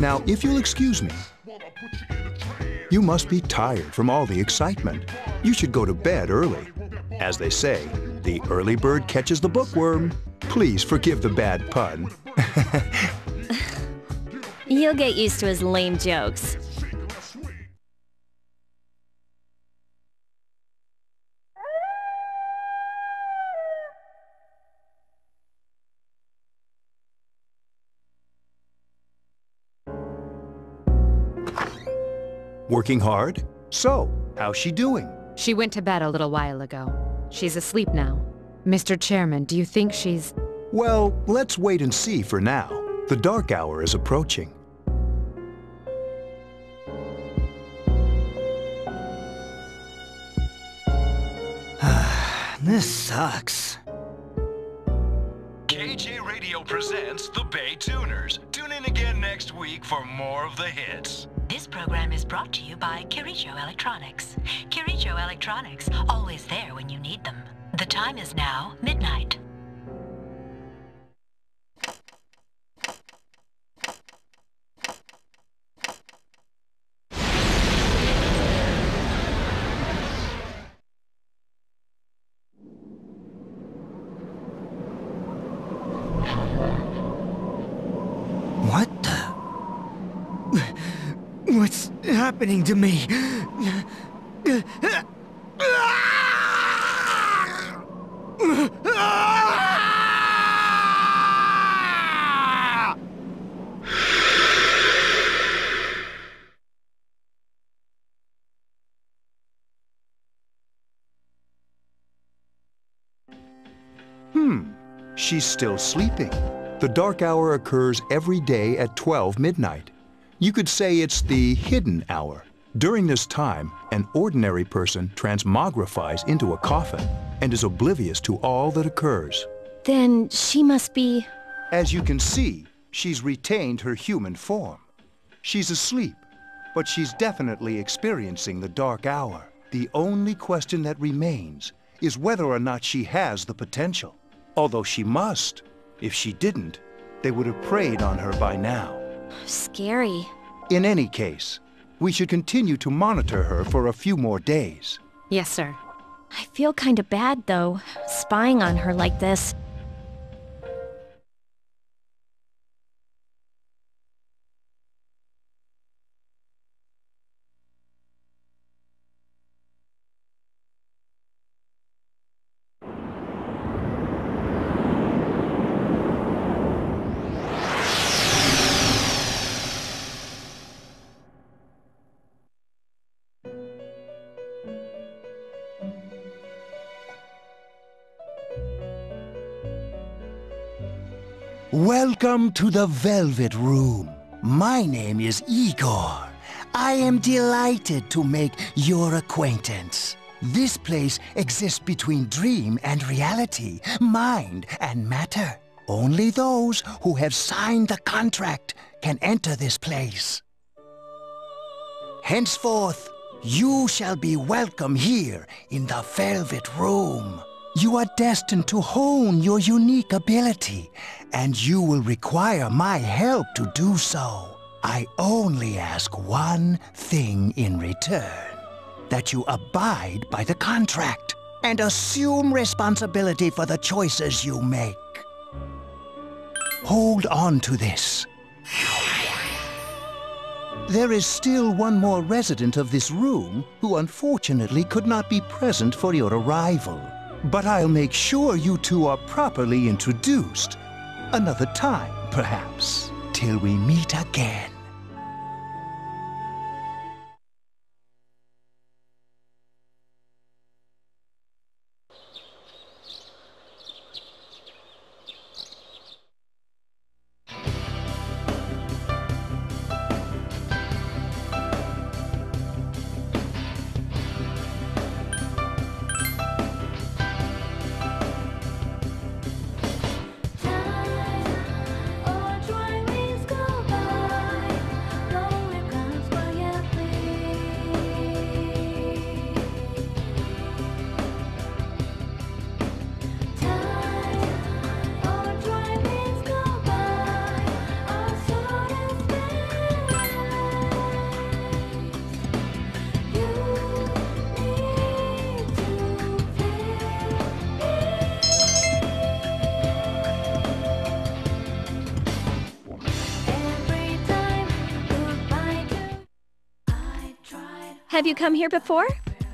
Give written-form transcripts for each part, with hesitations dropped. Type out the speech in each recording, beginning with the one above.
Now, if you'll excuse me, you must be tired from all the excitement. You should go to bed early. As they say, the early bird catches the bookworm. Please forgive the bad pun. You'll get used to his lame jokes. Working hard? So, how's she doing? She went to bed a little while ago. She's asleep now. Mr. Chairman, do you think she's... Well, let's wait and see for now. The dark hour is approaching. This sucks. KJ Radio presents The Bay Tuners. Tune in again next week for more of the hits. This program is brought to you by Kirijo Electronics. Kirijo Electronics, always there when you need them. The time is now midnight. What's happening to me? She's still sleeping. The dark hour occurs every day at 12 midnight. You could say it's the hidden hour. During this time, an ordinary person transmogrifies into a coffin and is oblivious to all that occurs. Then she must be... As you can see, she's retained her human form. She's asleep, but she's definitely experiencing the dark hour. The only question that remains is whether or not she has the potential. Although she must. If she didn't, they would have preyed on her by now. Scary. In any case, we should continue to monitor her for a few more days. Yes, sir. I feel kind of bad, though, spying on her like this. Welcome to the Velvet Room. My name is Igor. I am delighted to make your acquaintance. This place exists between dream and reality, mind and matter. Only those who have signed the contract can enter this place. Henceforth, you shall be welcome here in the Velvet Room. You are destined to hone your unique ability, and you will require my help to do so. I only ask one thing in return, that you abide by the contract and assume responsibility for the choices you make. Hold on to this. There is still one more resident of this room who unfortunately could not be present for your arrival. But I'll make sure you two are properly introduced. Another time, perhaps. Till we meet again. Have you come here before?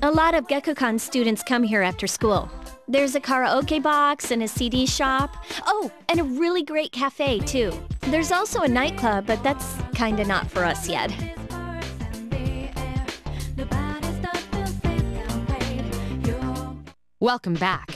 A lot of Gekkoukan students come here after school. There's a karaoke box and a CD shop. Oh, and a really great cafe, too. There's also a nightclub, but that's kinda not for us yet. Welcome back.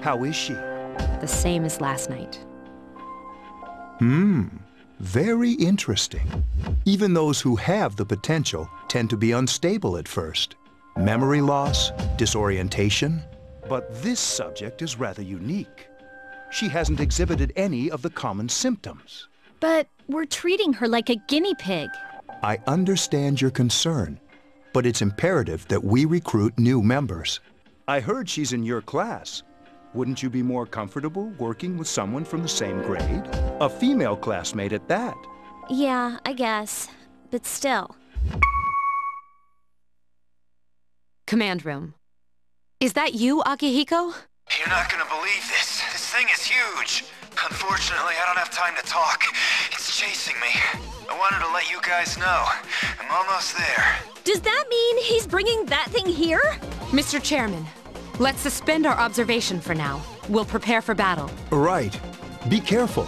How is she? The same as last night. Very interesting. Even those who have the potential tend to be unstable at first. Memory loss, disorientation. But this subject is rather unique. She hasn't exhibited any of the common symptoms. But we're treating her like a guinea pig. I understand your concern, but it's imperative that we recruit new members. I heard she's in your class. Wouldn't you be more comfortable working with someone from the same grade? A female classmate at that. Yeah, I guess. But still. Command room. Is that you, Akihiko? You're not gonna believe this. This thing is huge. Unfortunately, I don't have time to talk. It's chasing me. I wanted to let you guys know. I'm almost there. Does that mean he's bringing that thing here? Mr. Chairman. Let's suspend our observation for now. We'll prepare for battle. Right. Be careful.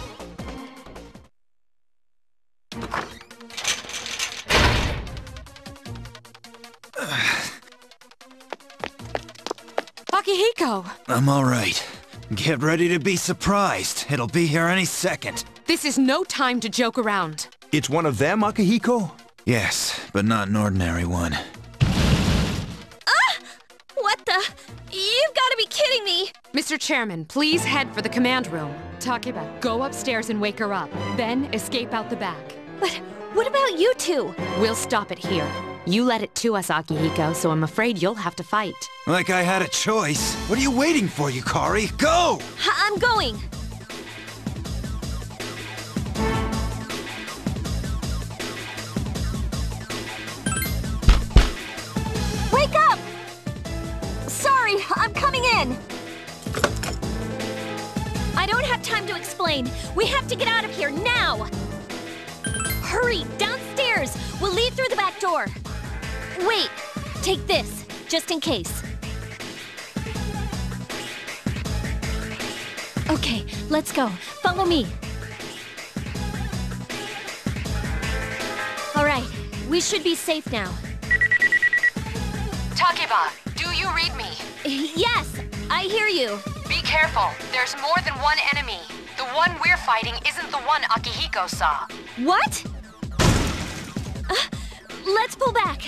Akihiko! I'm all right. Get ready to be surprised. It'll be here any second. This is no time to joke around. It's one of them, Akihiko? Yes, but not an ordinary one. You've got to be kidding me! Mr. Chairman, please head for the command room. Takeba, go upstairs and wake her up, then escape out the back. But what about you two? We'll stop it here. You let it to us, Akihiko, so I'm afraid you'll have to fight. Like I had a choice. What are you waiting for, Yukari? Go! I'm going! Wake up! I'm coming in! I don't have time to explain. We have to get out of here now! Hurry, downstairs! We'll leave through the back door. Wait, take this, just in case. Okay, let's go. Follow me. Alright, we should be safe now. Takeba, do you read me? Yes, I hear you. Be careful. There's more than one enemy. The one we're fighting isn't the one Akihiko saw. What? Let's pull back.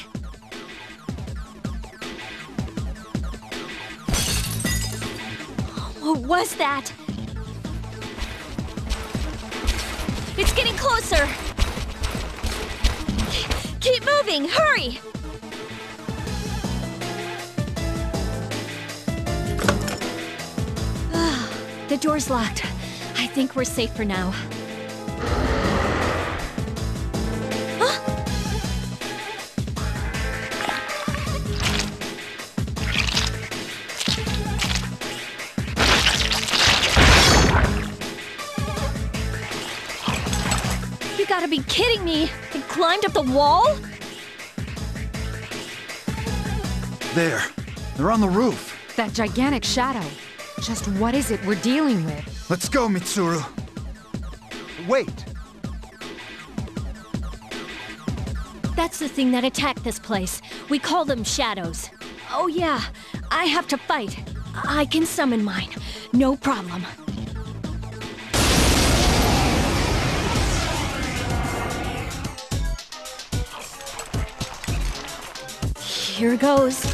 What was that? It's getting closer. Keep moving. Hurry. The door's locked. I think we're safe for now. Huh? You gotta be kidding me! It climbed up the wall? There. They're on the roof. That gigantic shadow. Just what is it we're dealing with? Let's go, Mitsuru. Wait. That's the thing that attacked this place. We call them shadows. Oh yeah, I have to fight. I can summon mine. No problem. Here goes.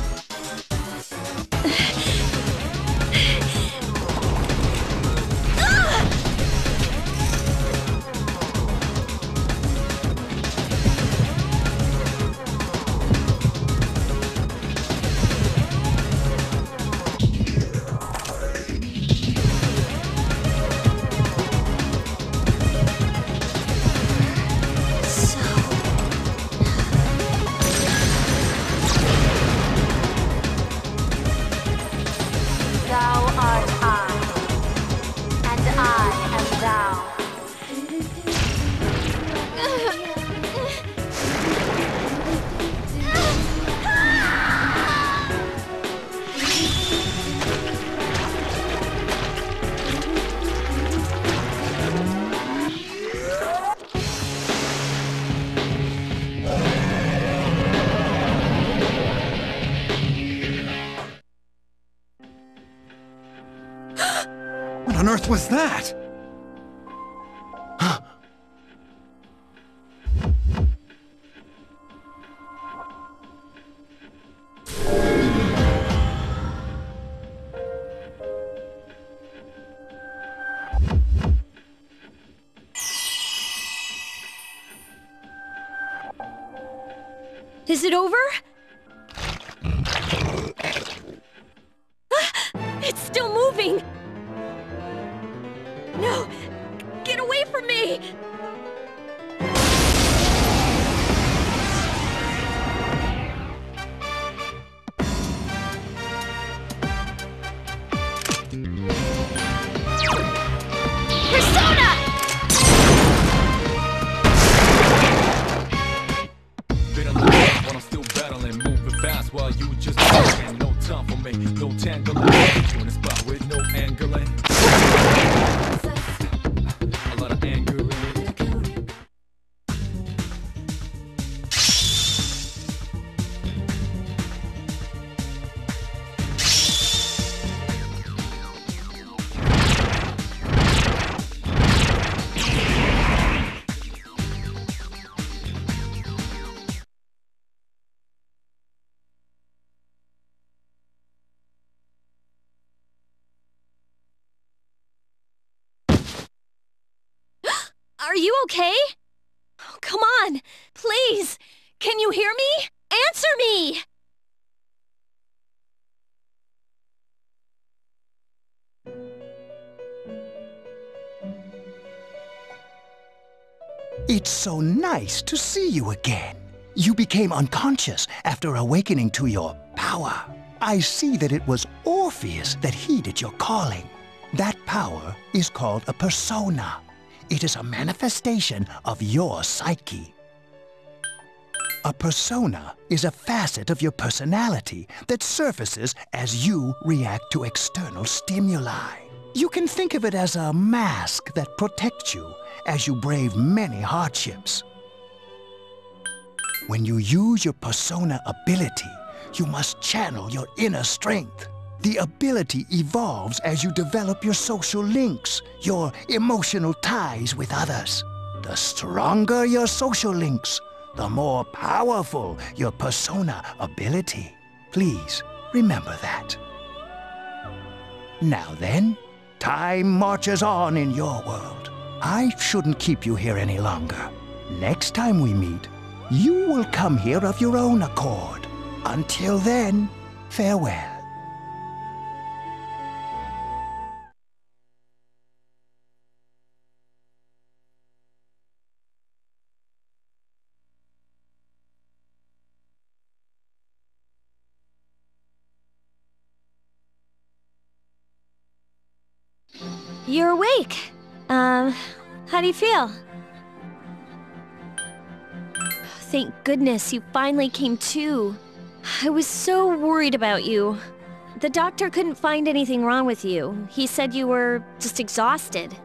on earth was that? Huh. Is it over? It's still moving! No! Get away from me! Are you okay? Oh, come on, please! Can you hear me? Answer me! It's so nice to see you again. You became unconscious after awakening to your power. I see that it was Orpheus that heeded your calling. That power is called a persona. It is a manifestation of your psyche. A persona is a facet of your personality that surfaces as you react to external stimuli. You can think of it as a mask that protects you as you brave many hardships. When you use your persona ability, you must channel your inner strength. The ability evolves as you develop your social links, your emotional ties with others. The stronger your social links, the more powerful your persona ability. Please remember that. Now then, time marches on in your world. I shouldn't keep you here any longer. Next time we meet, you will come here of your own accord. Until then, farewell. You're awake. How do you feel? Thank goodness you finally came to. I was so worried about you. The doctor couldn't find anything wrong with you. He said you were just exhausted.